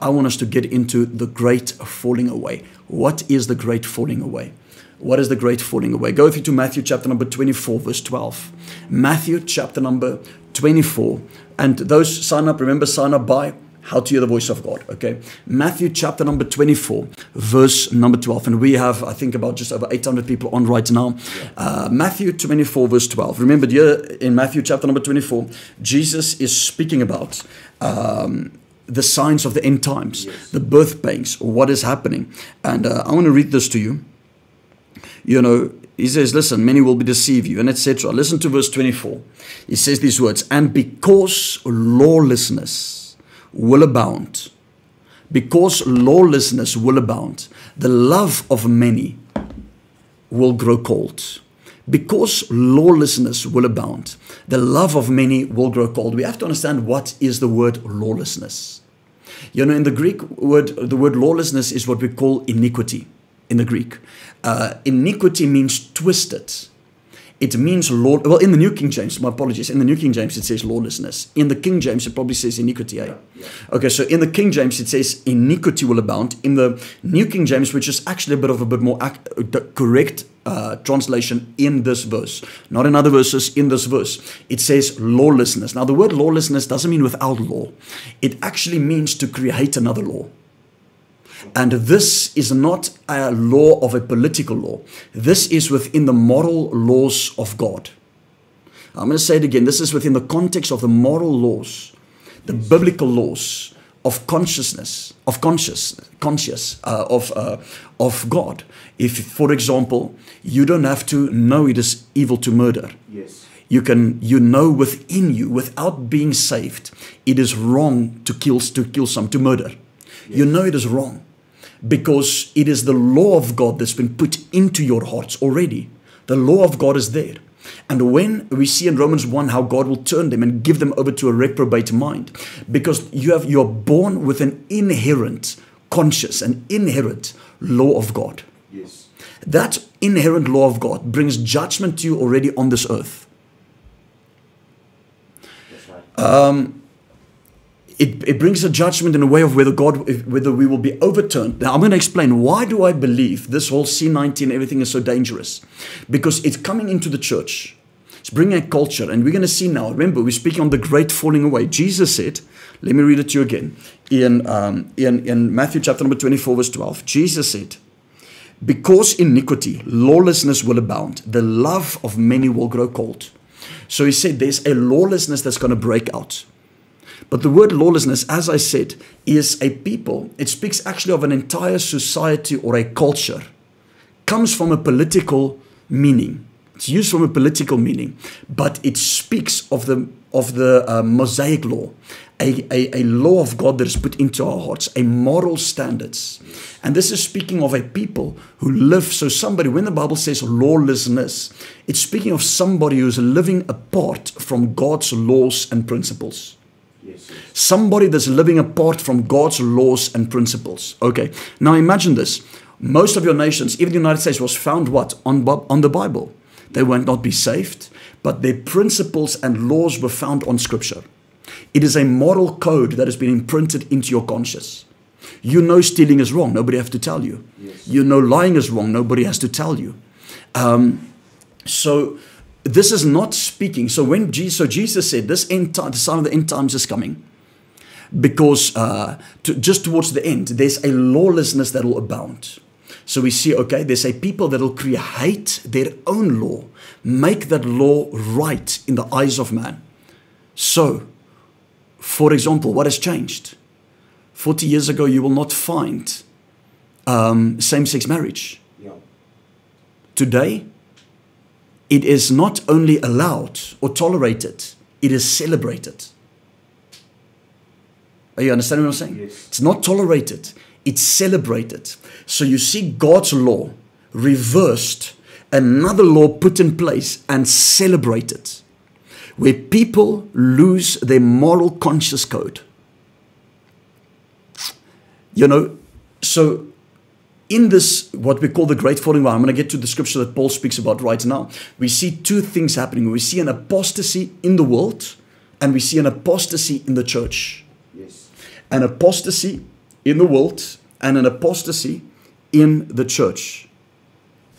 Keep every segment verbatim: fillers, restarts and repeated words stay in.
I want us to get into the great falling away. What is the great falling away? What is the great falling away? Go through to Matthew chapter number twenty-four, verse twelve. Matthew chapter number twenty-four. And those sign up, remember, sign up by How to Hear the Voice of God, okay? Matthew chapter number twenty-four, verse number twelve. And we have, I think, about just over eight hundred people on right now. Yeah. Uh, Matthew twenty-four, verse twelve. Remember, here in Matthew chapter number twenty-four, Jesus is speaking about um, the signs of the end times, yes. The birth pangs, what is happening. And uh, I want to read this to you. You know, he says, listen, many will be deceive you, and et cetera. Listen to verse twenty-four. He says these words, and because lawlessness will abound, because lawlessness will abound, the love of many will grow cold. Because lawlessness will abound, the love of many will grow cold. We have to understand what is the word lawlessness. You know, in the Greek word, the word lawlessness is what we call iniquity. In the Greek, uh, iniquity means twisted. It means law. Well, in the New King James, my apologies. In the New King James, it says lawlessness. In the King James, it probably says iniquity. Eh? Yeah, yeah. Okay, so in the King James, it says iniquity will abound. In the New King James, which is actually a bit of a bit more ac correct uh, translation in this verse, not in other verses. In this verse, it says lawlessness. Now, the word lawlessness doesn't mean without law. It actually means to create another law. And this is not a law of a political law. This is within the moral laws of God. I'm going to say it again. This is within the context of the moral laws, the biblical laws of consciousness, of conscious, conscious, uh, of, uh, of God. If, for example, you don't have to know it is evil to murder. Yes. You can, you know within you, without being saved, it is wrong to kill, to kill some, to murder. Yes. You know it is wrong. Because it is the law of God that's been put into your hearts already. The law of God is there. And when we see in Romans one how God will turn them and give them over to a reprobate mind. Because you have, you're born with an inherent, conscious, an inherent law of God. Yes. That inherent law of God brings judgment to you already on this earth. That's right. Um... It, it brings a judgment in a way of whether God, whether we will be overturned. Now, I'm going to explain, why do I believe this whole C nineteen, everything is so dangerous? Because it's coming into the church. It's bringing a culture. And we're going to see now, remember, we're speaking on the great falling away. Jesus said, let me read it to you again. In, um, in, in Matthew chapter number twenty-four, verse twelve, Jesus said, because iniquity, lawlessness will abound, the love of many will grow cold. So he said, there's a lawlessness that's going to break out. But the word lawlessness, as I said, is a people. It speaks actually of an entire society or a culture. Comes from a political meaning. It's used from a political meaning. But it speaks of the, of the uh, Mosaic law. A, a, a law of God that is put into our hearts. A moral standards. And this is speaking of a people who live. So somebody, when the Bible says lawlessness, it's speaking of somebody who's living apart from God's laws and principles. Yes, yes. Somebody that's living apart from God's laws and principles. Okay, now imagine this. Most of your nations, even the United States, was found what? On, on the Bible. They will not be saved, but their principles and laws were found on Scripture. It is a moral code that has been imprinted into your conscience. You know stealing is wrong. Nobody has to tell you. Yes. You know lying is wrong. Nobody has to tell you. Um, so... This is not speaking. So when Jesus, so Jesus said, "This end time, the sign of the end times is coming," because uh, to, just towards the end, there's a lawlessness that will abound. So we see, okay, there's a people that will create their own law, make that law right in the eyes of man. So, for example, what has changed? Forty years ago, you will not find um, same-sex marriage. Yeah. Today. It is not only allowed or tolerated, it is celebrated. Are you understanding what I'm saying? Yes. It's not tolerated, it's celebrated. So you see God's law reversed, another law put in place and celebrated, where people lose their moral conscious code. You know, so... In this, what we call the great falling away, I'm going to get to the scripture that Paul speaks about right now. We see two things happening. We see an apostasy in the world, and we see an apostasy in the church. Yes. An apostasy in the world and an apostasy in the church.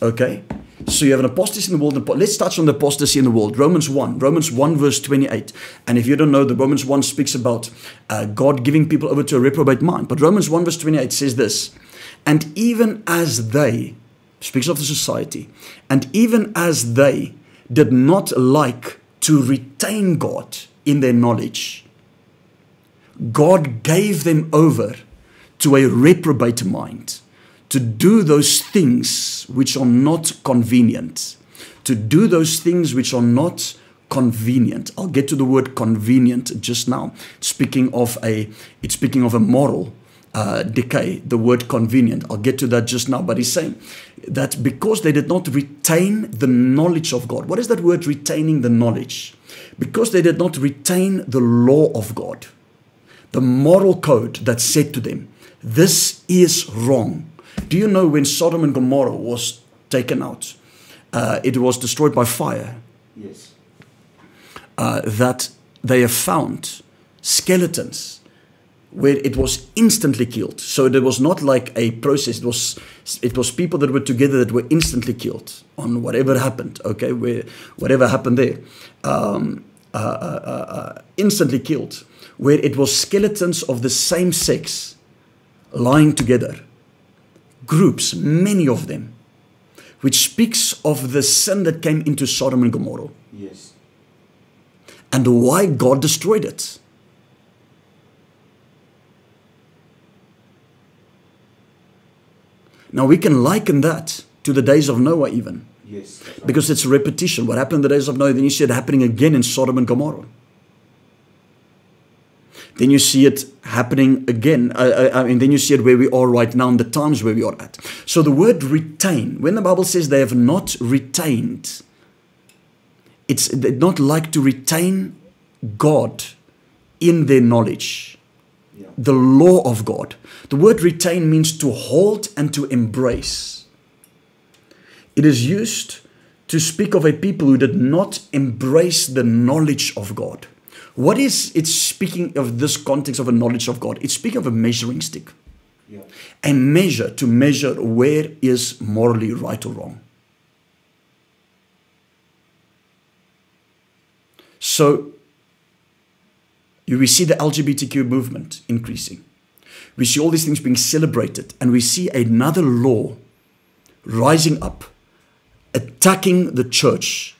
Okay? So you have an apostasy in the world. Let's touch on the apostasy in the world. Romans one. Romans one verse twenty-eight. And if you don't know, the Romans one speaks about uh, God giving people over to a reprobate mind. But Romans one verse twenty-eight says this. And even as they, speaks of the society, and even as they did not like to retain God in their knowledge, God gave them over to a reprobate mind, to do those things which are not convenient. To do those things which are not convenient. I'll get to the word convenient just now. Speaking of a, it's speaking of a moral uh, decay, the word convenient. I'll get to that just now. But he's saying that because they did not retain the knowledge of God. What is that word, retaining the knowledge? Because they did not retain the law of God, the moral code that said to them, this is wrong. Do you know when Sodom and Gomorrah was taken out, uh, it was destroyed by fire? Yes. Uh, that they have found skeletons where it was instantly killed. So there was not like a process. It was, it was people that were together that were instantly killed on whatever happened. Okay, where whatever happened there, um, uh, uh, uh, uh, instantly killed. Where it was skeletons of the same sex lying together, groups, many of them, which speaks of the sin that came into Sodom and Gomorrah. Yes. And why God destroyed it. Now we can liken that to the days of Noah even. Yes. Because it's a repetition. What happened in the days of Noah, then you see it happening again in Sodom and Gomorrah. Then you see it happening again. Uh, I mean, then you see it where we are right now in the times where we are at. So the word retain, when the Bible says they have not retained, it's they not like to retain God in their knowledge, yeah. The law of God. The word retain means to hold and to embrace. It is used to speak of a people who did not embrace the knowledge of God. What is it speaking of this context of a knowledge of God? It's speaking of a measuring stick. Yeah. A measure to measure where is morally right or wrong. So, we see the L G B T Q movement increasing. We see all these things being celebrated. And we see another law rising up, attacking the church.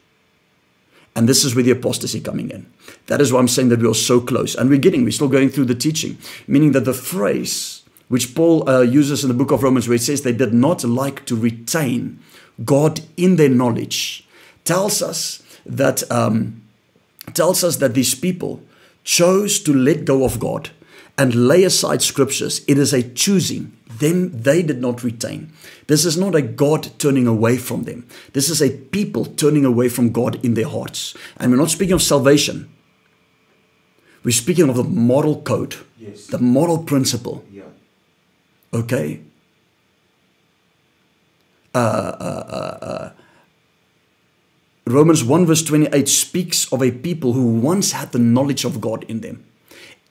And this is where the apostasy coming in. That is why I'm saying that we are so close. And we're getting, we're still going through the teaching. Meaning that the phrase which Paul uh, uses in the book of Romans where it says they did not like to retain God in their knowledge tells us that, um, tells us that these people chose to let go of God and lay aside scriptures. It is a choosing. Them, they did not retain. This is not a God turning away from them. This is a people turning away from God in their hearts. And we're not speaking of salvation. We're speaking of the moral code, yes. The moral principle. Yeah. Okay? Uh, uh, uh, uh. Romans one verse twenty-eight speaks of a people who once had the knowledge of God in them.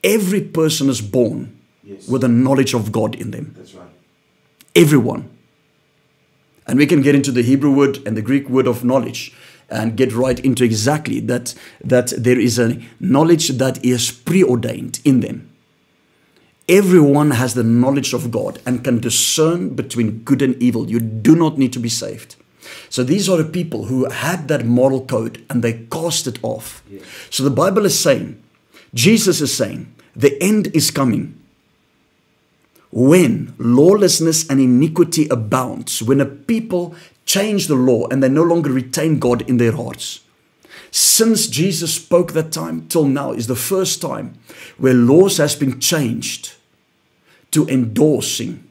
Every person is born, yes, with the knowledge of God in them. That's right. Everyone. And we can get into the Hebrew word and the Greek word of knowledge and get right into exactly that, that there is a knowledge that is preordained in them. Everyone has the knowledge of God and can discern between good and evil. You do not need to be saved. So these are the people who had that moral code and they cast it off. Yes. So the Bible is saying, Jesus is saying, the end is coming. When lawlessness and iniquity abounds, when a people change the law and they no longer retain God in their hearts. Since Jesus spoke that time till now is the first time where laws has been changed to endorsing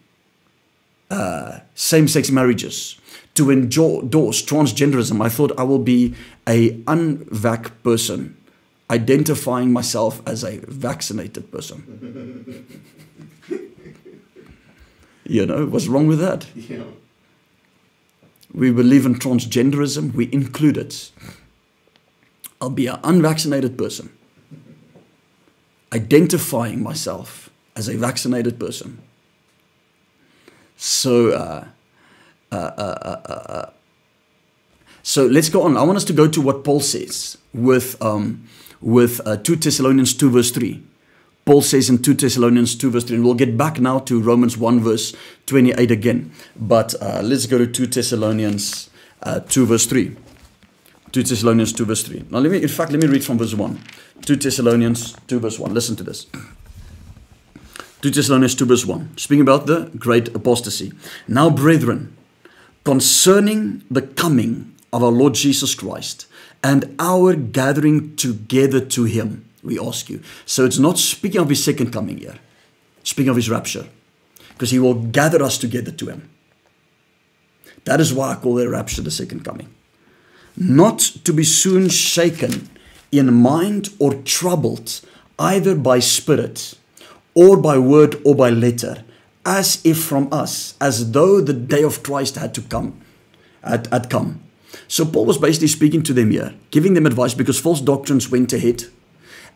uh, same-sex marriages, to endorse transgenderism. I thought I will be a unvac person, identifying myself as a vaccinated person. You know, what's wrong with that? Yeah. We believe in transgenderism. We include it. I'll be an unvaccinated person, identifying myself as a vaccinated person. So, uh, uh, uh, uh, uh, so let's go on. I want us to go to what Paul says with um, with uh, two Thessalonians two verse three. Paul says in two Thessalonians two verse three, and we'll get back now to Romans one verse twenty-eight again. But uh, let's go to two Thessalonians uh, two verse three. two Thessalonians two verse three. Now, let me, in fact, let me read from verse one. two Thessalonians two verse one. Listen to this. two Thessalonians two verse one. Speaking about the great apostasy. Now, brethren, concerning the coming of our Lord Jesus Christ and our gathering together to him, we ask you. So it's not speaking of his second coming here. Speaking of his rapture. Because he will gather us together to him. That is why I call the rapture the second coming. Not to be soon shaken in mind or troubled, either by spirit or by word or by letter, as if from us, as though the day of Christ had to come, had, had come. So Paul was basically speaking to them here, giving them advice, because false doctrines went ahead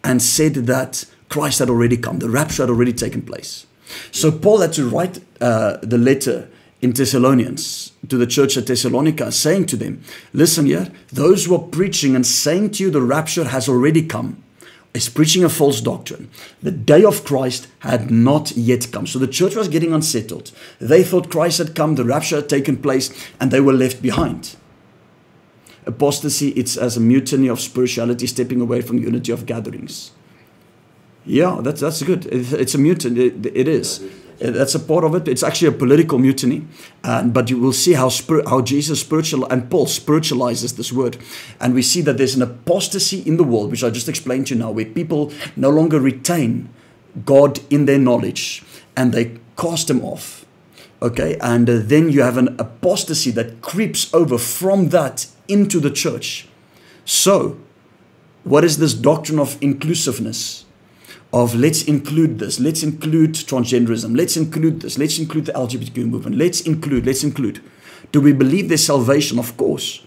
and said that Christ had already come, the rapture had already taken place. So Paul had to write uh, the letter in Thessalonians to the church at Thessalonica, saying to them, listen here, those who are preaching and saying to you the rapture has already come, is preaching a false doctrine. The day of Christ had not yet come. So the church was getting unsettled. They thought Christ had come, the rapture had taken place, and they were left behind. Apostasy, it's as a mutiny of spirituality, stepping away from the unity of gatherings. Yeah, that's, that's good. It's a mutiny. It, it is. That's a part of it. It's actually a political mutiny. Uh, but you will see how, how Jesus spiritual and Paul spiritualizes this word. And we see that there's an apostasy in the world, which I just explained to you now, where people no longer retain God in their knowledge and they cast him off. Okay, and uh, then you have an apostasy that creeps over from that into the church. So, what is this doctrine of inclusiveness? Of let's include this, let's include transgenderism, let's include this, let's include the L G B T Q movement, let's include, let's include. Do we believe there's salvation? Of course.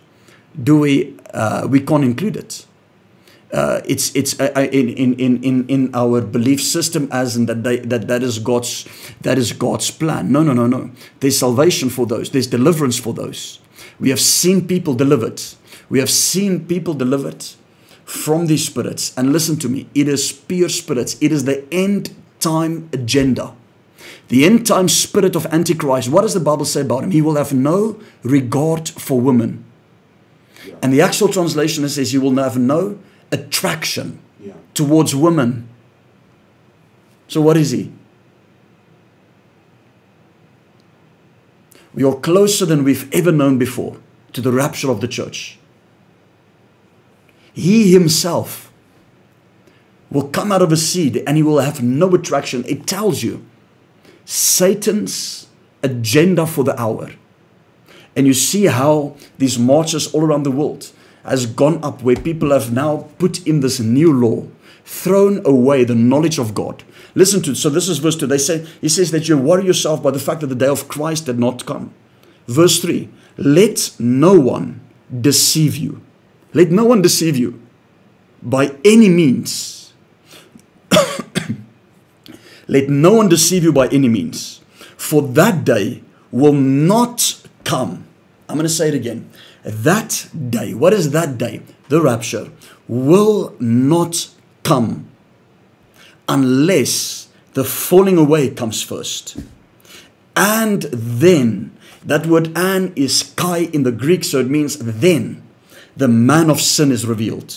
Do we, uh, we can't include it. Uh, it's it's uh, in, in, in, in our belief system as in that, they, that that is God's that is God's plan. No, no, no, no. There's salvation for those. There's deliverance for those. We have seen people delivered. We have seen people delivered from these spirits. And listen to me, it is pure spirits. It is the end time agenda. The end time spirit of Antichrist. What does the Bible say about him? He will have no regard for women. Yeah. And the actual translation says he will have no attraction yeah. towards women. So what is he? We are closer than we've ever known before to the rapture of the church. He himself will come out of a seed and he will have no attraction. It tells you Satan's agenda for the hour. And you see how these marches all around the world has gone up, where people have now put in this new law, thrown away the knowledge of God. Listen to it. So this is verse two. They say, he says that you worry yourself by the fact that the day of Christ did not come. Verse three, let no one deceive you. Let no one deceive you by any means. Let no one deceive you by any means. For that day will not come. I'm going to say it again. That day, what is that day? The rapture will not come unless the falling away comes first. And then, that word an is kai in the Greek, so it means then. The man of sin is revealed,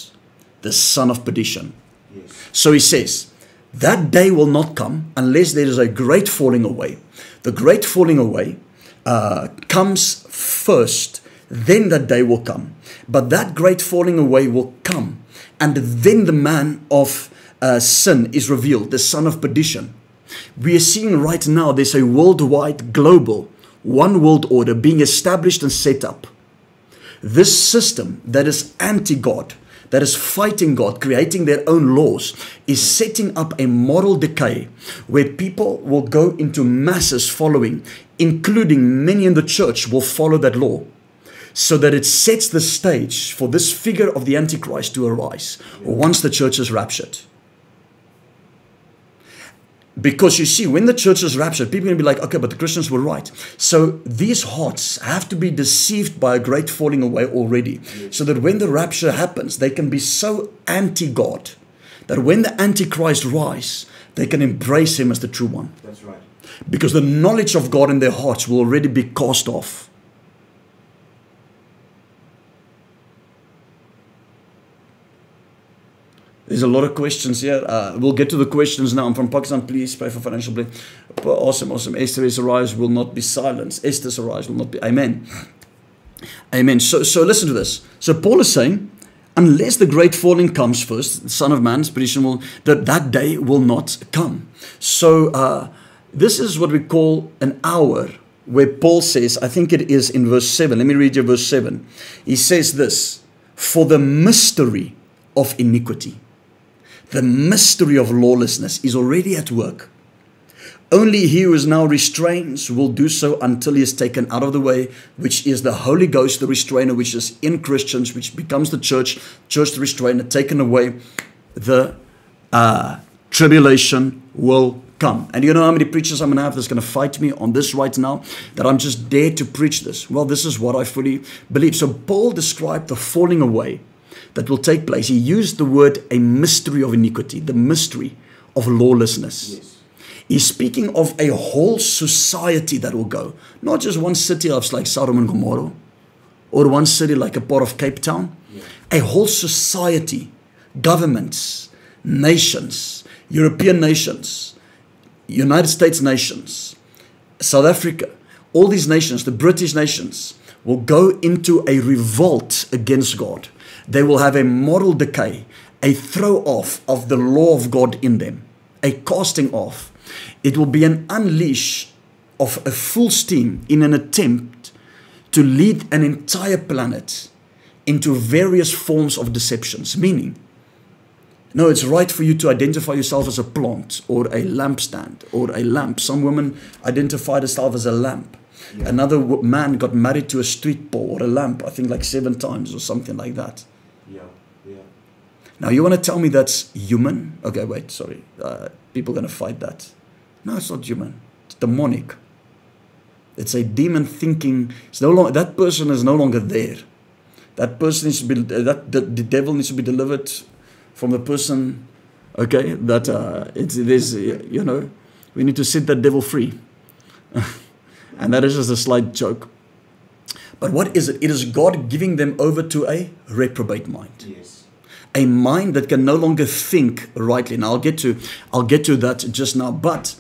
the son of perdition. Yes. So he says, that day will not come unless there is a great falling away. The great falling away uh, comes first, then that day will come. But that great falling away will come, and then the man of uh, sin is revealed, the son of perdition. We are seeing right now there's a worldwide, global, one world order being established and set up. This system that is anti-God, that is fighting God, creating their own laws, is setting up a moral decay where people will go into masses following, including many in the church will follow that law, so that it sets the stage for this figure of the Antichrist to arise once the church is raptured. Because you see, when the church is raptured, people are going to be like, okay, but the Christians were right. So these hearts have to be deceived by a great falling away already. So that when the rapture happens, they can be so anti-God that when the Antichrist rises, they can embrace him as the true one. That's right. Because the knowledge of God in their hearts will already be cast off. There's a lot of questions here. Uh, we'll get to the questions now. I'm from Pakistan. Please pray for financial blessing. Awesome, awesome. Esther is arise, will not be silenced. Esther's arise will not be. Amen. Amen. So, so listen to this. So Paul is saying, unless the great falling comes first, the Son of Man's perdition will, that that day will not come. So uh, this is what we call an hour where Paul says, I think it is in verse seven. Let me read you verse seven. He says this, for the mystery of iniquity. The mystery of lawlessness is already at work. Only he who is now restrains will do so until he is taken out of the way, which is the Holy Ghost, the restrainer, which is in Christians, which becomes the church, church the restrainer, taken away. The uh, tribulation will come. And you know how many preachers I'm going to have that's going to fight me on this right now, that I'm just dared to preach this? Well, this is what I fully believe. So Paul described the falling away that will take place. He used the word a mystery of iniquity, the mystery of lawlessness. Yes. He's speaking of a whole society that will go, not just one city like Sodom and Gomorrah, or one city like a part of Cape Town. Yes. A whole society, governments, nations, European nations, United States nations, South Africa, all these nations, the British nations, will go into a revolt against God. They will have a moral decay, a throw off of the law of God in them, a casting off. It will be an unleash of a full steam in an attempt to lead an entire planet into various forms of deceptions. Meaning, no, it's right for you to identify yourself as a plant or a lampstand or a lamp. Some women identified herself as a lamp. Yeah. Another man got married to a street pole or a lamp, I think like seven times or something like that. Yeah, yeah. Now, you want to tell me that's human? Okay, wait, sorry. Uh, people are going to fight that. No, it's not human. It's demonic. It's a demon thinking. It's no longer, that person is no longer there. That person needs to be, that, the, the devil needs to be delivered from the person, okay, that uh, it's, it is, you know, we need to set that devil free. And that is just a slight joke. But what is it? It is God giving them over to a reprobate mind. Yes. A mind that can no longer think rightly. And I'll get to, I'll get to that just now. But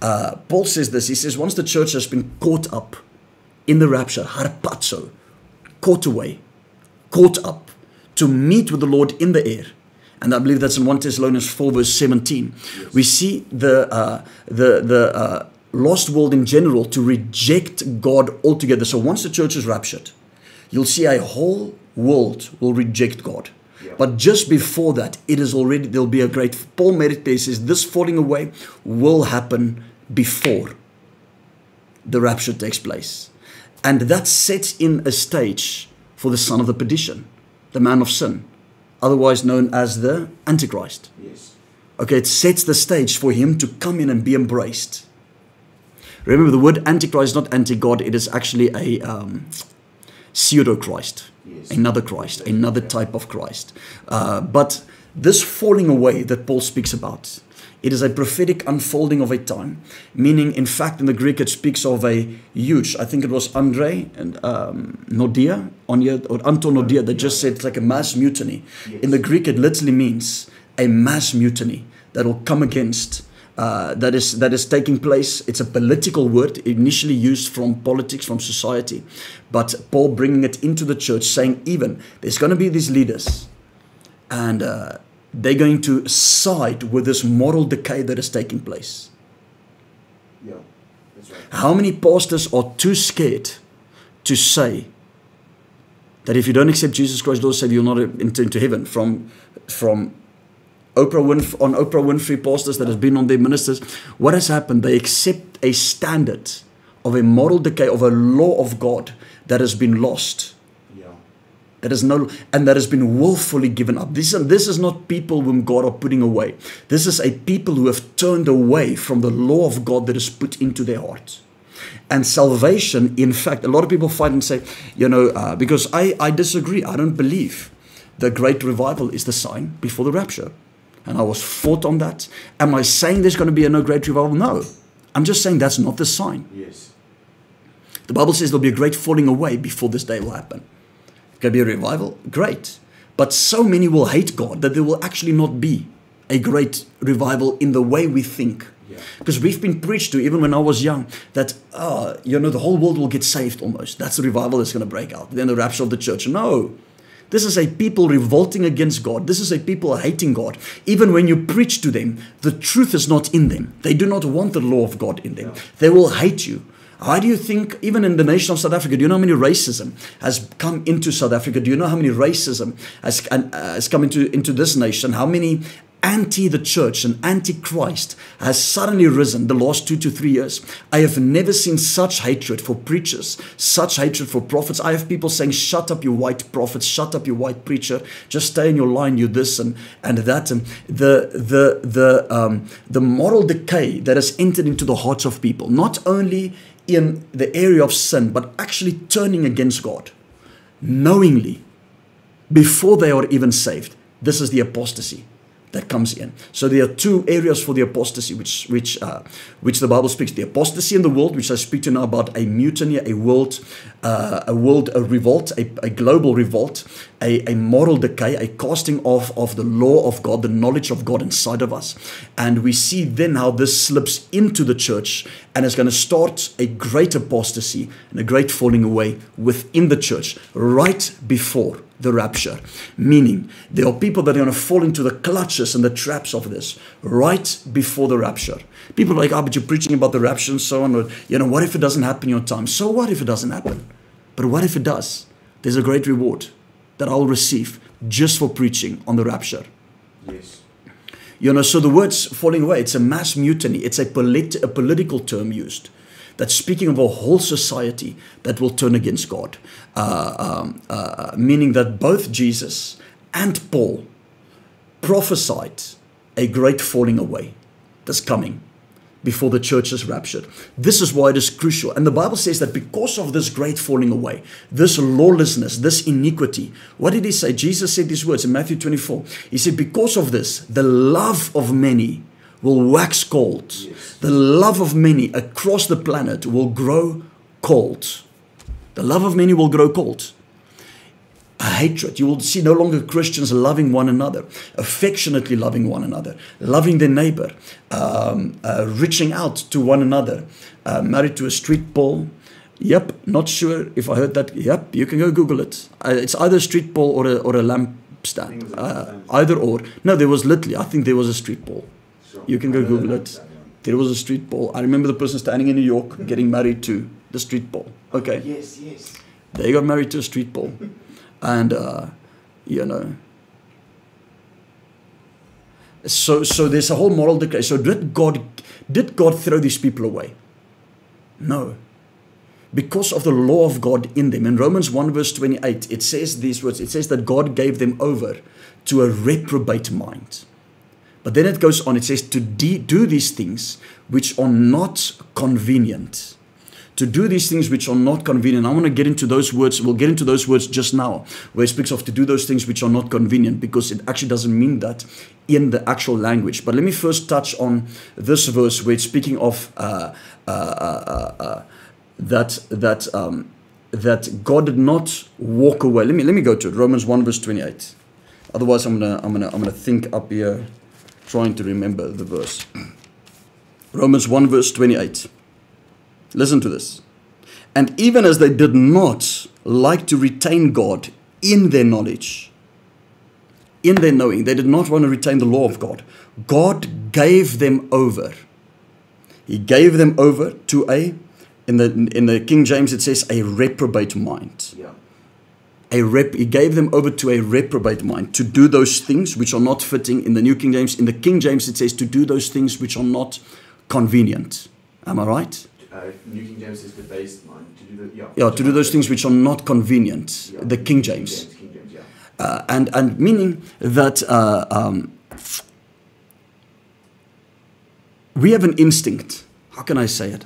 uh, Paul says this. He says, once the church has been caught up in the rapture, harpazo, caught away, caught up, to meet with the Lord in the air. And I believe that's in first Thessalonians four, verse seventeen. Yes. We see the, uh, the, the, uh, lost world in general to reject God altogether. So once the church is raptured, you'll see a whole world will reject God. Yeah. But just before that, it is already, there'll be a great, Paul made it there, says this falling away will happen before the rapture takes place. And that sets in a stage for the son of the perdition, the man of sin, otherwise known as the Antichrist. Yes. Okay, it sets the stage for him to come in and be embraced. Remember, the word Antichrist is not anti-God. It is actually a um, pseudo-Christ, yes. Another Christ, another type of Christ. Uh, but this falling away that Paul speaks about, it is a prophetic unfolding of a time. Meaning, in fact, in the Greek, it speaks of a huge, I think it was Andre and um, Nodia, Anya, or Anton Nodia, that just said it's like a mass mutiny. Yes. In the Greek, it literally means a mass mutiny that will come against Uh, that is that is taking place. It's a political word initially used from politics, from society, but Paul bringing it into the church, saying even there's going to be these leaders, and uh, they're going to side with this moral decay that is taking place. Yeah, that's right. How many pastors are too scared to say that if you don't accept Jesus Christ, Lord Savior, you'll not enter into heaven? From from. Oprah Winf on Oprah Winfrey, pastors that has been on their ministers, what has happened? They accept a standard of a moral decay, of a law of God that has been lost. Yeah. That is no, and that has been willfully given up. This, and this is not people whom God are putting away. This is a people who have turned away from the law of God that is put into their heart. And salvation, in fact, a lot of people fight and say, you know, uh, because I, I disagree. I don't believe the great revival is the sign before the rapture. And I was fought on that. Am I saying there's going to be a no great revival? No. I'm just saying that's not the sign. Yes. The Bible says there'll be a great falling away before this day will happen. Can be a revival, great. But so many will hate God that there will actually not be a great revival in the way we think. Yeah. Because we've been preached to, even when I was young, that, uh, you know, the whole world will get saved almost. That's the revival that's going to break out. Then the rapture of the church. No. This is a people revolting against God. This is a people hating God. Even when you preach to them, the truth is not in them. They do not want the law of God in them. Yeah. They will hate you. Why do you think, even in the nation of South Africa, do you know how many racism has come into South Africa? Do you know how many racism has, uh, has come into, into this nation? How many anti-the church and anti-Christ has suddenly risen the last two to three years? I have never seen such hatred for preachers, such hatred for prophets. I have people saying, shut up, you white prophets, shut up, you white preacher, just stay in your line, you this and, and that. And the, the, the, um, the moral decay that has entered into the hearts of people, not only in the area of sin, but actually turning against God knowingly before they are even saved. This is the apostasy that comes in. So there are two areas for the apostasy, which which uh, which the Bible speaks: the apostasy in the world, which I speak to now about, a mutiny, a world, uh, a world, a revolt, a, a global revolt, a, a moral decay, a casting off of the law of God, the knowledge of God inside of us, and we see then how this slips into the church and is going to start a great apostasy and a great falling away within the church right before the rapture. Meaning, there are people that are going to fall into the clutches and the traps of this right before the rapture. People are like, oh, but you're preaching about the rapture and so on. Or, you know, what if it doesn't happen in your time? So what if it doesn't happen? But what if it does? There's a great reward that I'll receive just for preaching on the rapture. Yes. You know, so the words falling away, it's a mass mutiny. It's a, polit- a political term used that's speaking of a whole society that will turn against God. Uh, um, uh, meaning that both Jesus and Paul prophesied a great falling away that's coming before the church is raptured. This is why it is crucial. And the Bible says that because of this great falling away, this lawlessness, this iniquity, what did he say? Jesus said these words in Matthew twenty-four. He said, because of this, the love of many will wax cold. Yes. The love of many across the planet will grow cold. The love of many will grow cold. A hatred. You will see no longer Christians loving one another, affectionately loving one another, loving their neighbor, um, uh, reaching out to one another, uh, married to a street pole. Yep, not sure if I heard that. Yep, you can go Google it. Uh, it's either a street pole or a, or a lamp stand. Uh, either or. No, there was literally, I think there was a street pole. You can go Google it. There was a street pole. I remember the person standing in New York getting married to the street pole. Okay. Yes, yes. They got married to a street pole. And, uh, you know. So, so there's a whole moral decay. So did God, did God throw these people away? No. Because of the law of God in them. In Romans one verse twenty-eight, it says these words. It says that God gave them over to a reprobate mind. But then it goes on, it says to de do these things which are not convenient. To do these things which are not convenient. I want to get into those words. We'll get into those words just now, where it speaks of to do those things which are not convenient, because it actually doesn't mean that in the actual language. But let me first touch on this verse where it's speaking of uh, uh, uh, uh, uh, that, that, um, that God did not walk away. Let me, let me go to it. Romans one verse twenty-eight. Otherwise, I'm going to I'm gonna, I'm gonna think up here, trying to remember the verse. Romans one verse twenty-eight. Listen to this. And even as they did not like to retain God in their knowledge, in their knowing, they did not want to retain the law of God, God gave them over. He gave them over to a, in the, in the King James it says, a reprobate mind. Yeah. A rep, he gave them over to a reprobate mind, to do those things which are not fitting. In the New King James, in the King James, it says to do those things which are not convenient. Am I right? Uh, New King James is the based mind. To do the, yeah, yeah, to do those things which are not convenient. Yeah. The King James. King James, King James. uh, and and meaning that uh, um, we have an instinct. How can I say it?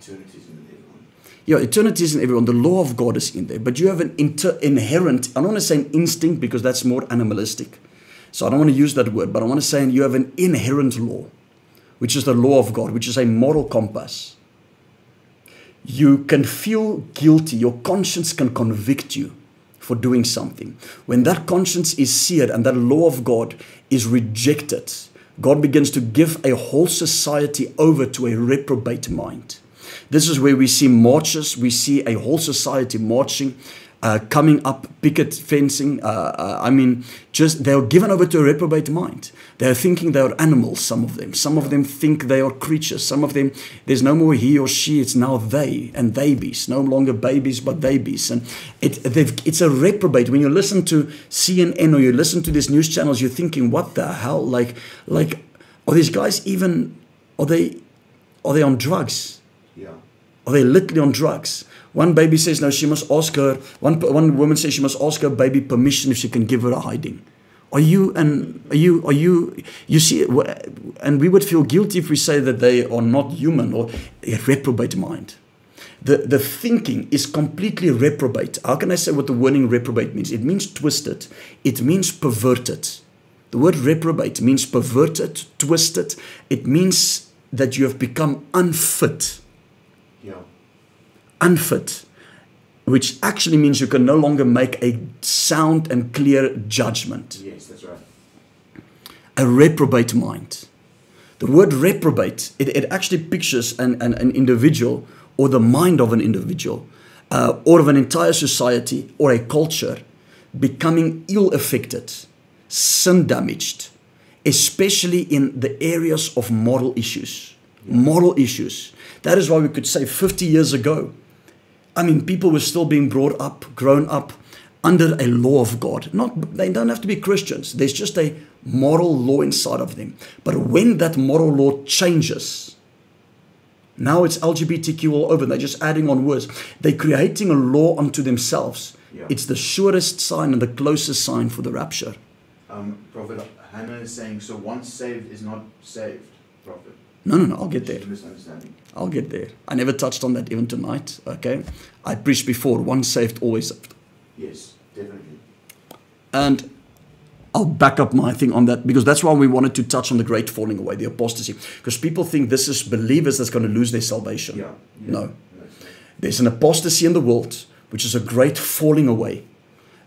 Eternity is in everyone. Yeah, eternity is in everyone. The law of God is in there, but you have an inter inherent. I don't want to say an instinct because that's more animalistic. So I don't want to use that word, but I want to say you have an inherent law, which is the law of God, which is a moral compass. You can feel guilty. Your conscience can convict you for doing something. When that conscience is seared and that law of God is rejected, God begins to give a whole society over to a reprobate mind. This is where we see marches. We see a whole society marching, uh, coming up, picket fencing. Uh, uh, I mean, just they're given over to a reprobate mind. They're thinking they are animals, some of them. Some of them think they are creatures. Some of them, there's no more he or she. It's now they and they bees. No longer babies, but they bees. And it, it's a reprobate. When you listen to C N N or you listen to these news channels, you're thinking, what the hell? Like, like, are these guys even, are they, are they on drugs? Yeah. Are they literally on drugs? One baby says, no, she must ask her, one, one woman says she must ask her baby permission if she can give her a hiding. Are you, and are you, are you, you see, and we would feel guilty if we say that they are not human or a reprobate mind. The, the thinking is completely reprobate. How can I say what the wording reprobate means? It means twisted. It means perverted. The word reprobate means perverted, twisted. It means that you have become unfit. Yeah. Unfit, which actually means you can no longer make a sound and clear judgment. Yes, that's right. A reprobate mind. The word reprobate, it, it actually pictures an, an, an individual or the mind of an individual uh, or of an entire society or a culture becoming ill-affected, sin-damaged, especially in the areas of moral issues. Yeah. Moral issues. That is why we could say fifty years ago, I mean, people were still being brought up, grown up under a law of God. Not, they don't have to be Christians. There's just a moral law inside of them. But when that moral law changes, now it's L G B T Q all over. They're just adding on words. They're creating a law unto themselves. Yeah. It's the surest sign and the closest sign for the rapture. Um, Prophet Hannah is saying, so once saved is not saved, Prophet. No, no, no, I'll get there. I'll get there. I never touched on that even tonight, okay? I preached before, once saved, always saved. Yes, definitely. And I'll back up my thing on that because that's why we wanted to touch on the great falling away, the apostasy. Because people think this is believers that's going to lose their salvation. Yeah, yeah. No. There's an apostasy in the world, which is a great falling away,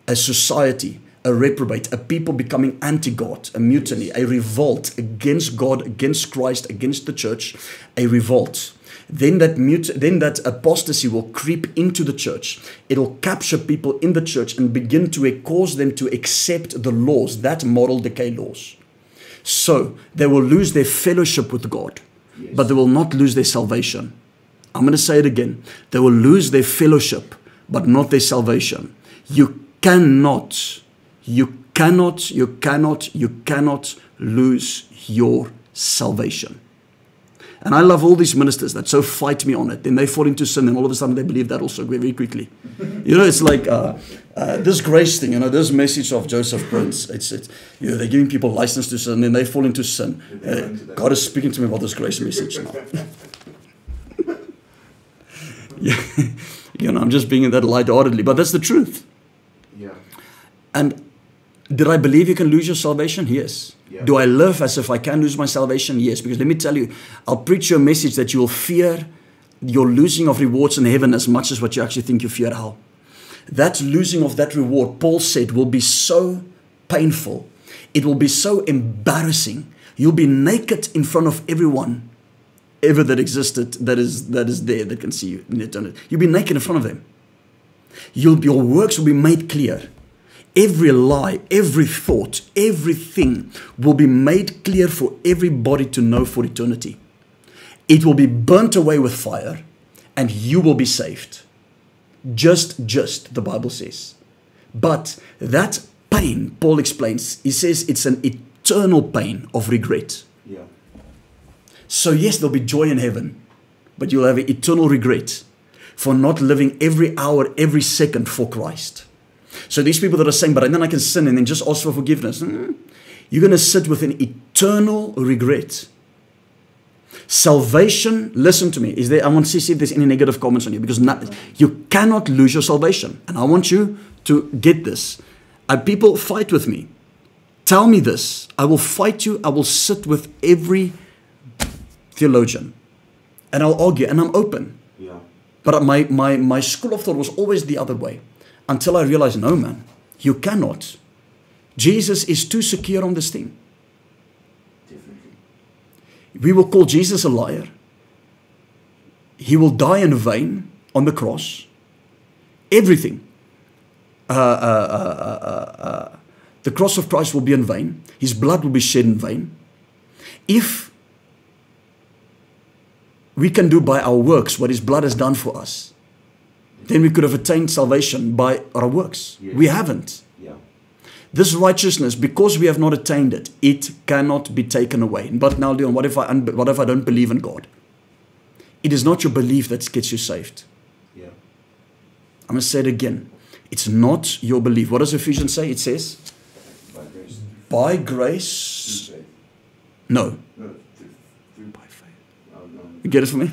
a society, a reprobate, a people becoming anti-God, a mutiny, a revolt against God, against Christ, against the church, a revolt. Then that mut- then that apostasy will creep into the church. It'll capture people in the church and begin to cause them to accept the laws, that moral decay laws. So they will lose their fellowship with God, yes, but they will not lose their salvation. I'm going to say it again. They will lose their fellowship, but not their salvation. You cannot... You cannot, you cannot, you cannot lose your salvation. And I love all these ministers that so fight me on it. Then they fall into sin and all of a sudden they believe that also very quickly. You know, it's like uh, uh, this grace thing, you know, this message of Joseph Prince. It's, it's, you know, they're giving people license to sin and then they fall into sin. Uh, God is speaking to me about this grace message now. Yeah. You know, I'm just being in that light-heartedly, but that's the truth. Yeah. And did I believe you can lose your salvation? Yes. Yeah. Do I live as if I can lose my salvation? Yes. Because let me tell you, I'll preach you a message that you will fear your losing of rewards in heaven as much as what you actually think you fear hell. That losing of that reward, Paul said, will be so painful. It will be so embarrassing. You'll be naked in front of everyone ever that existed, that is, that is there, that can see you in eternity. You'll be naked in front of them. You'll, your works will be made clear. Every lie, every thought, everything will be made clear for everybody to know for eternity. It will be burnt away with fire and you will be saved. Just, just, the Bible says. But that pain, Paul explains, he says it's an eternal pain of regret. Yeah. So yes, there'll be joy in heaven, but you'll have an eternal regret for not living every hour, every second for Christ. So these people that are saying, but then I can sin and then just ask for forgiveness. Mm-hmm. You're going to sit with an eternal regret. Salvation, listen to me. Is there, I want to see if there's any negative comments on you, because not, you cannot lose your salvation. And I want you to get this. Uh, people fight with me. Tell me this. I will fight you. I will sit with every theologian. And I'll argue. And I'm open. Yeah. But my, my, my school of thought was always the other way. Until I realized, no, man, you cannot. Jesus is too secure on this thing. Definitely. We will call Jesus a liar. He will die in vain on the cross. Everything. Uh, uh, uh, uh, uh, the cross of Christ will be in vain. His blood will be shed in vain. If we can do by our works what his blood has done for us, then we could have attained salvation by our works. Yes. We haven't. Yeah. This righteousness, because we have not attained it, it cannot be taken away. But now, Leon, what if I, what if I don't believe in God? It is not your belief that gets you saved. Yeah. I'm going to say it again. It's not your belief. What does Ephesians say? It says, by grace. By grace. Through faith. No. No, through, through by faith. No, no. You get it for me?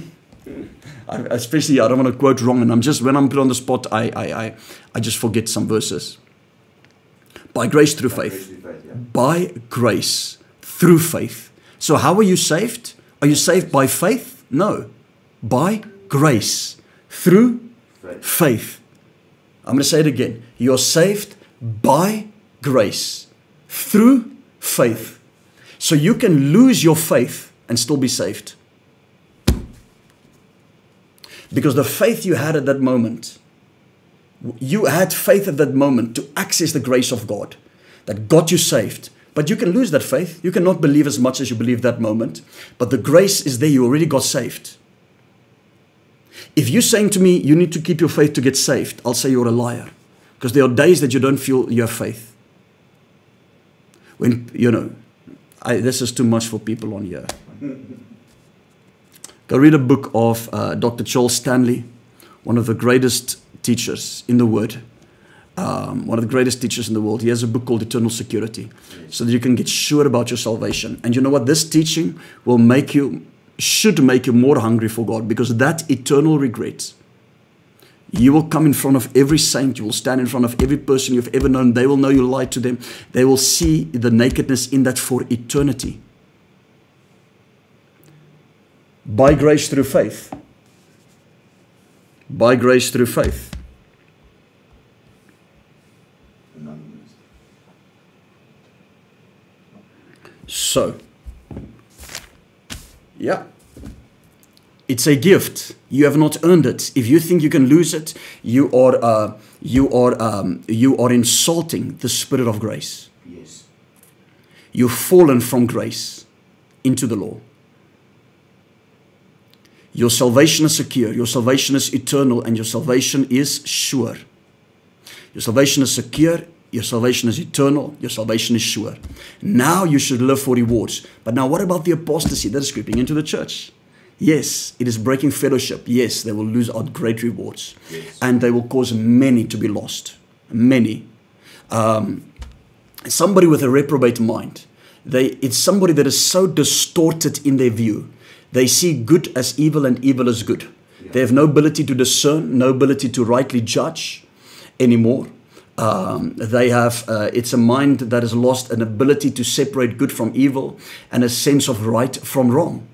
I, especially, I don't want to quote wrong, and I'm just, when I'm put on the spot, I, I, I, I just forget some verses. By grace through by faith. Grace through faith yeah. By grace through faith. So how are you saved? Are you saved by faith? No. By grace through faith. faith. I'm going to say it again. You're saved by grace through faith. So you can lose your faith and still be saved. Because the faith you had at that moment, you had faith at that moment to access the grace of God that got you saved. But you can lose that faith. You cannot believe as much as you believe that moment. But the grace is there. You already got saved. If you're saying to me, you need to keep your faith to get saved, I'll say you're a liar. Because there are days that you don't feel you have faith. When, you know, I, this is too much for people on here. Go read a book of uh, Doctor Charles Stanley, one of the greatest teachers in the Word, um, one of the greatest teachers in the world. He has a book called Eternal Security, so that you can get sure about your salvation. And you know what? This teaching will make you, should make you more hungry for God, because that eternal regret, you will come in front of every saint, you will stand in front of every person you've ever known. They will know you lied to them. They will see the nakedness in that for eternity. By grace through faith. By grace through faith. So, yeah. It's a gift. You have not earned it. If you think you can lose it, you are uh, you are um, you are insulting the Spirit of grace. Yes. You've fallen from grace into the law. Your salvation is secure. Your salvation is eternal, and your salvation is sure. Your salvation is secure. Your salvation is eternal. Your salvation is sure. Now you should live for rewards. But now what about the apostasy that is creeping into the church? Yes, it is breaking fellowship. Yes, they will lose out great rewards. Yes. And they will cause many to be lost. Many. Um, somebody with a reprobate mind. They, it's somebody that is so distorted in their view. They see good as evil and evil as good. Yeah. They have no ability to discern, no ability to rightly judge anymore. Um, they have, uh, it's a mind that has lost an ability to separate good from evil and a sense of right from wrong.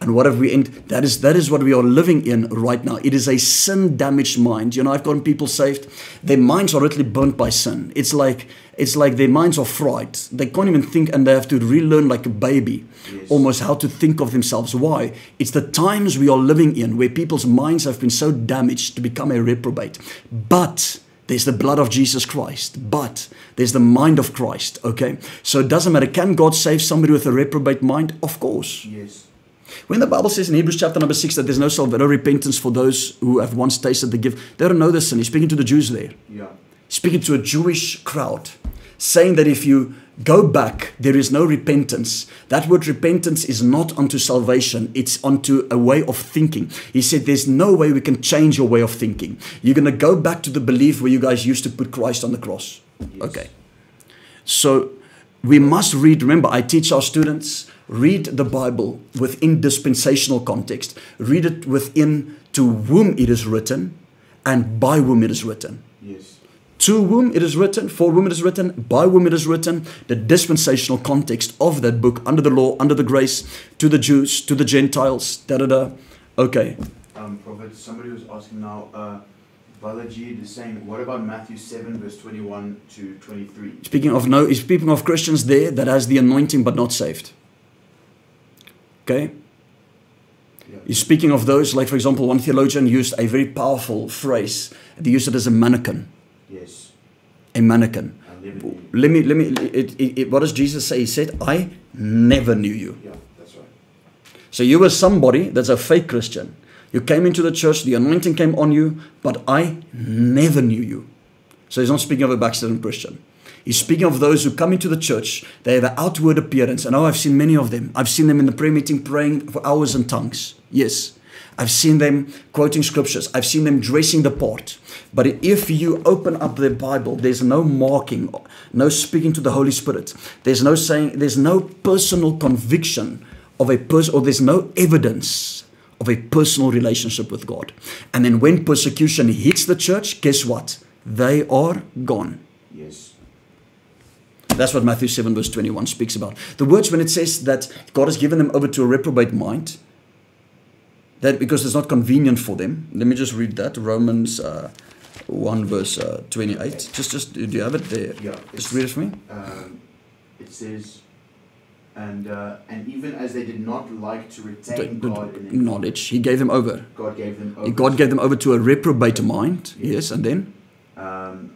And what have we, in, that is that is what we are living in right now. It is a sin-damaged mind. You know, I've gotten people saved. Their minds are literally burnt by sin. It's like, it's like their minds are fried. They can't even think, and they have to relearn like a baby, yes, almost how to think of themselves. Why? It's the times we are living in where people's minds have been so damaged to become a reprobate. But there's the blood of Jesus Christ, but there's the mind of Christ, okay? So it doesn't matter. Can God save somebody with a reprobate mind? Of course. Yes. When the Bible says in Hebrews chapter number six that there's no salvation, no repentance for those who have once tasted the gift, they don't know this sin. He's speaking to the Jews there. Yeah. Speaking to a Jewish crowd. saying that if you go back, there is no repentance. That word repentance is not unto salvation. It's unto a way of thinking. He said, there's no way we can change your way of thinking. You're going to go back to the belief where you guys used to put Christ on the cross. Yes. Okay. So we must read. Remember, I teach our students, read the Bible within dispensational context. Read it within to whom it is written and by whom it is written. Yes. To whom it is written, for whom it is written, by whom it is written, the dispensational context of that book, under the law, under the grace, to the Jews, to the Gentiles, da-da-da. Okay. Um, Prophet, somebody was asking now, uh, Balaji is saying, what about Matthew seven, verse twenty-one to twenty-three? Speaking of, no, he's speaking of Christians there that has the anointing but not saved. Okay? Yeah. He's speaking of those, like for example, one theologian used a very powerful phrase. They used it as a mannequin. Yes. A mannequin. Let me, let me, it, it, it, what does Jesus say? He said, I never knew you. Yeah, that's right. So you were somebody that's a fake Christian. You came into the church, the anointing came on you, but I never knew you. So he's not speaking of a backslidden Christian. He's speaking of those who come into the church. They have an outward appearance. And oh, I've seen many of them. I've seen them in the prayer meeting praying for hours in tongues. Yes. I've seen them quoting scriptures. I've seen them dressing the part. But if you open up the Bible, there's no marking, no speaking to the Holy Spirit. There's no saying, there's no personal conviction of a person, or there's no evidence of a personal relationship with God. And then when persecution hits the church, guess what? They are gone. Yes. That's what Matthew seven verse twenty-one speaks about. The words when it says that God has given them over to a reprobate mind, that because it's not convenient for them. Let me just read that. Romans uh, one verse twenty-eight. Just, just, do you have it there? Yeah, just read it for me. Um, it says, and uh, and even as they did not like to retain the, the, God in knowledge, He gave them over. God gave them over. God gave them over to a reprobate mind. Yes, yes. And then? Um,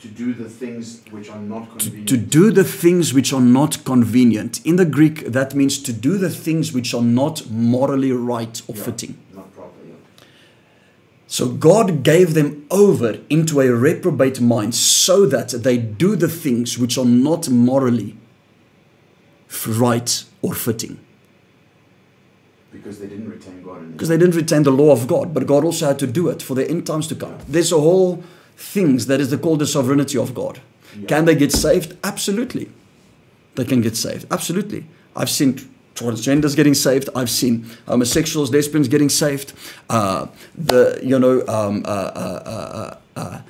to do the things which are not convenient. To, to do the things which are not convenient. In the Greek, that means to do the things which are not morally right or yeah, fitting. Not proper, yeah. So God gave them over into a reprobate mind so that they do the things which are not morally right or fitting. Because they didn't retain God. In Because they didn't retain the law of God, but God also had to do it for the end times to come. Yeah. There's a whole things that is the called the sovereignty of God. Yeah. Can they get saved? Absolutely. They can get saved. Absolutely. I've seen transgenders getting saved. I've seen homosexuals, lesbians getting saved. Uh, the you know um, uh, uh, uh, uh,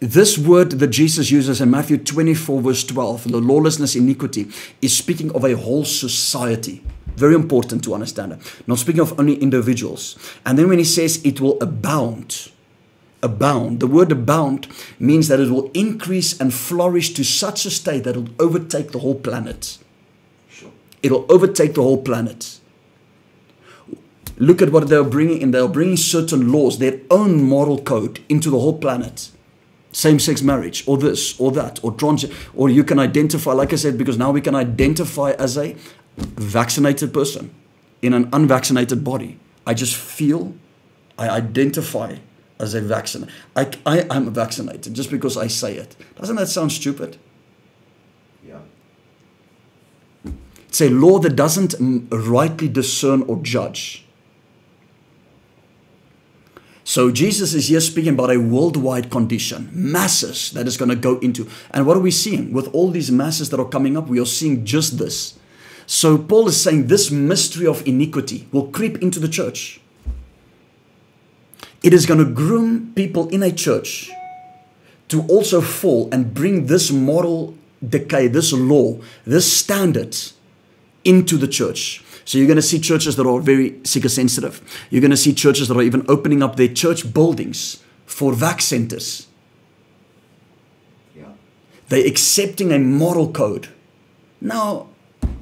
this word that Jesus uses in Matthew twenty-four verse twelve, the lawlessness, iniquity, is speaking of a whole society. Very important to understand it. Not speaking of only individuals. And then when he says it will abound. Abound. The word abound means that it will increase and flourish to such a state that it will overtake the whole planet. Sure. It will overtake the whole planet. Look at what they're bringing in. They're bringing certain laws, their own moral code, into the whole planet. Same-sex marriage, or this, or that, or trans, or you can identify, like I said, because now we can identify as a vaccinated person in an unvaccinated body. I just feel, I identify as a vaccinated. I, I am vaccinated just because I say it. Doesn't that sound stupid? Yeah. It's a law that doesn't rightly discern or judge. So Jesus is here speaking about a worldwide condition, masses that is going to go into. And what are we seeing? With all these masses that are coming up, we are seeing just this. So Paul is saying this mystery of iniquity will creep into the church. It is going to groom people in a church to also fall and bring this moral decay, this law, this standard into the church. So you're going to see churches that are very seeker-sensitive. You're going to see churches that are even opening up their church buildings for vac centers. Yeah. They're accepting a moral code. Now,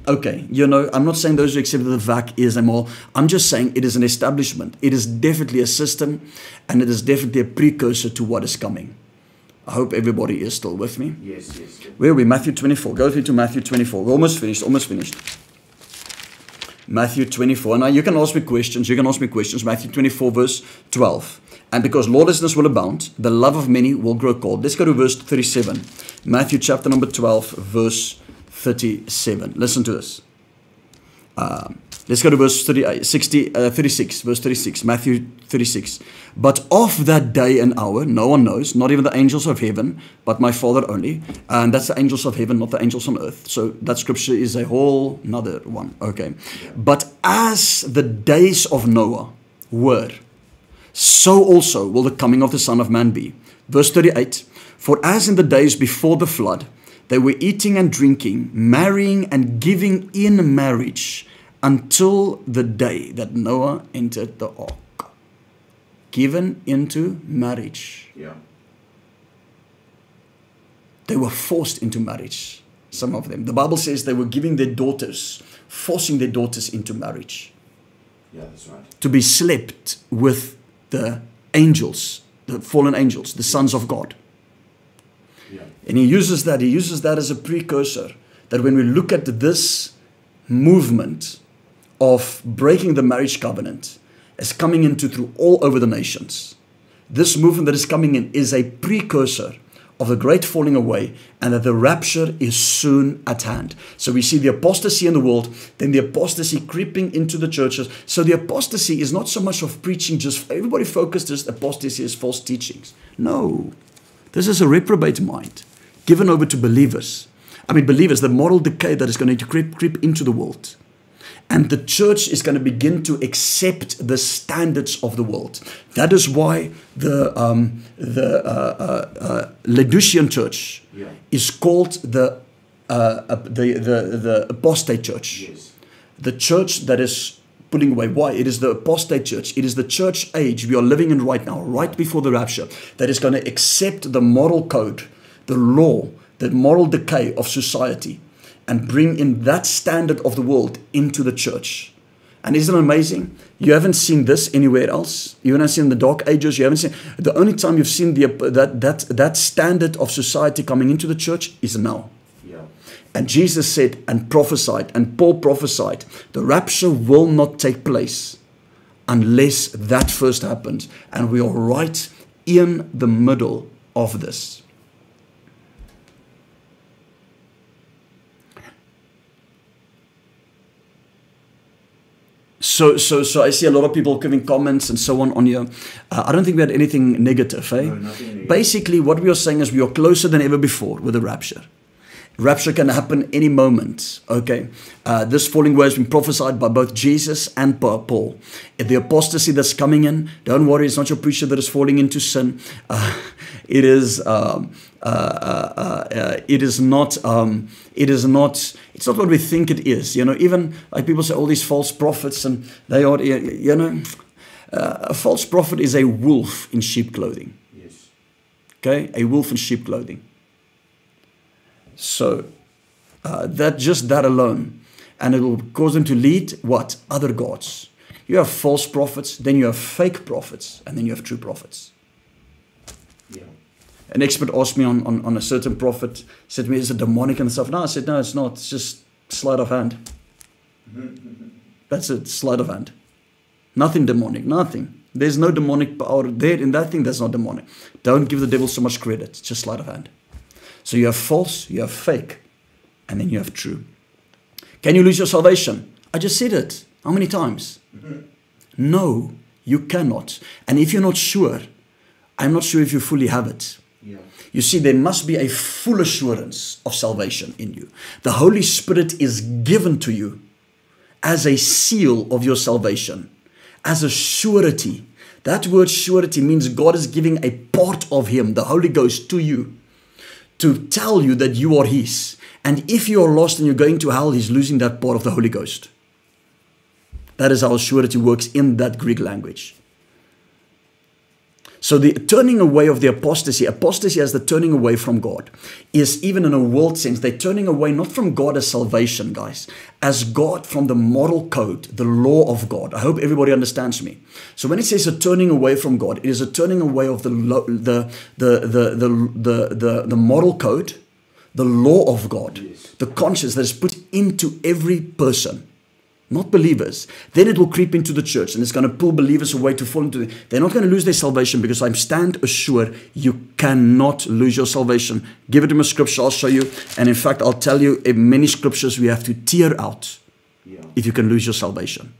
okay, you know, I'm not saying those who accept the vac is a moral. I'm just saying it is an establishment. It is definitely a system, and it is definitely a precursor to what is coming. I hope everybody is still with me. Yes, yes. yes. Where are we? Matthew twenty-four. Go through to Matthew twenty-four. We're almost finished, almost finished. Matthew twenty-four. Now, you can ask me questions. You can ask me questions. Matthew twenty-four, verse twelve. And because lawlessness will abound, the love of many will grow cold. Let's go to verse thirty-seven. Matthew chapter number twelve, verse thirty-seven. Listen to this. Uh, let's go to verse thirty, sixty, uh, thirty-six, verse thirty-six, Matthew thirty-six. But of that day and hour, no one knows, not even the angels of heaven, but my Father only. And that's the angels of heaven, not the angels on earth. So that scripture is a whole nother one. Okay. But as the days of Noah were, so also will the coming of the Son of Man be. Verse thirty-eight. For as in the days before the flood, they were eating and drinking, marrying and giving in marriage until the day that Noah entered the ark. Given into marriage. Yeah. They were forced into marriage, some of them. The Bible says they were giving their daughters, forcing their daughters into marriage. Yeah, that's right. To be slept with the angels, the fallen angels, the sons of God. Yeah. And he uses that, he uses that as a precursor, that when we look at this movement of breaking the marriage covenant as coming into through all over the nations, this movement that is coming in is a precursor of the great falling away and that the rapture is soon at hand. So we see the apostasy in the world, then the apostasy creeping into the churches. So the apostasy is not so much of preaching, just everybody focused just apostasy is false teachings. No. This is a reprobate mind given over to believers. I mean, believers, the moral decay that is going to creep, creep into the world. And the church is going to begin to accept the standards of the world. That is why the, um, the uh, uh, uh, Laodicean church yeah. is called the, uh, uh, the, the, the apostate church. Yes. The church that is pulling away. Why? It is the apostate church. It is the church age we are living in right now, right before the rapture, that is going to accept the moral code, the law, the moral decay of society, and bring in that standard of the world into the church. And isn't it amazing? You haven't seen this anywhere else. You haven't seen the Dark Ages. You haven't seen. The only time you've seen the, that, that, that standard of society coming into the church is now. And Jesus said and prophesied, and Paul prophesied, the rapture will not take place unless that first happens. And we are right in the middle of this. So, so, so I see a lot of people giving comments and so on on here. Uh, I don't think we had anything negative. Eh? No, nothing negative. Basically, what we are saying is we are closer than ever before with the rapture. Rapture can happen any moment, okay? Uh, this falling away has been prophesied by both Jesus and Paul. The apostasy that's coming in, don't worry, it's not your preacher that is falling into sin. Uh, it is, um, uh, uh, uh, it is not, um, it is not, it's not what we think it is. You know, even like people say, all these false prophets and they are, you know, uh, a false prophet is a wolf in sheep clothing. Yes. Okay, a wolf in sheep clothing. So uh, that just that alone, and it will cause them to lead what? Other gods. You have false prophets, then you have fake prophets, and then you have true prophets. Yeah. An expert asked me on, on, on a certain prophet, said to me, is it demonic and stuff? No, I said, no, it's not. It's just sleight of hand. That's it, sleight of hand. Nothing demonic, nothing. There's no demonic power there in that thing that's not demonic. Don't give the devil so much credit. It's just sleight of hand. So you have false, you have fake, and then you have true. Can you lose your salvation? I just said it. How many times? Mm-hmm. No, you cannot. And if you're not sure, I'm not sure if you fully have it. Yeah. You see, there must be a full assurance of salvation in you. The Holy Spirit is given to you as a seal of your salvation, as a surety. That word surety means God is giving a part of Him, the Holy Ghost, to you, to tell you that you are His. And if you are lost and you're going to hell, He's losing that part of the Holy Ghost. That is how surety works in that Greek language. So the turning away of the apostasy, apostasy as the turning away from God, is even in a world sense, they're turning away not from God as salvation, guys, as God from the moral code, the law of God. I hope everybody understands me. So when it says a turning away from God, it is a turning away of the the the the the the, the, the moral code, the law of God, yes. The conscience that is put into every person. not believers, then it will creep into the church and it's going to pull believers away to fall into it. They're not going to lose their salvation, because I stand assured you cannot lose your salvation. Give it to me a scripture, I'll show you. And in fact, I'll tell you in many scriptures we have to tear out yeah. if you can lose your salvation.